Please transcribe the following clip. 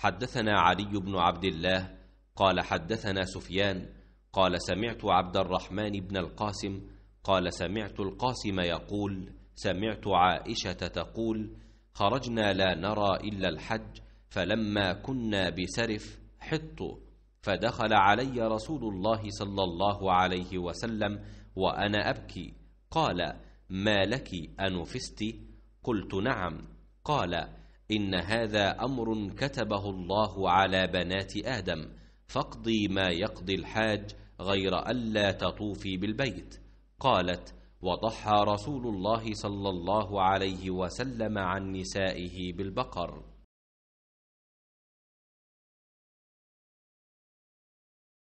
حدثنا علي بن عبد الله قال حدثنا سفيان قال سمعت عبد الرحمن بن القاسم قال سمعت القاسم يقول سمعت عائشة تقول خرجنا لا نرى إلا الحج فلما كنا بسرف حط فدخل علي رسول الله صلى الله عليه وسلم وأنا أبكي قال ما لك أنفست؟ قلت نعم قال إن هذا أمر كتبه الله على بنات آدم فاقضي ما يقضي الحاج غير ألا تطوفي بالبيت قالت وضحى رسول الله صلى الله عليه وسلم عن نسائه بالبقر.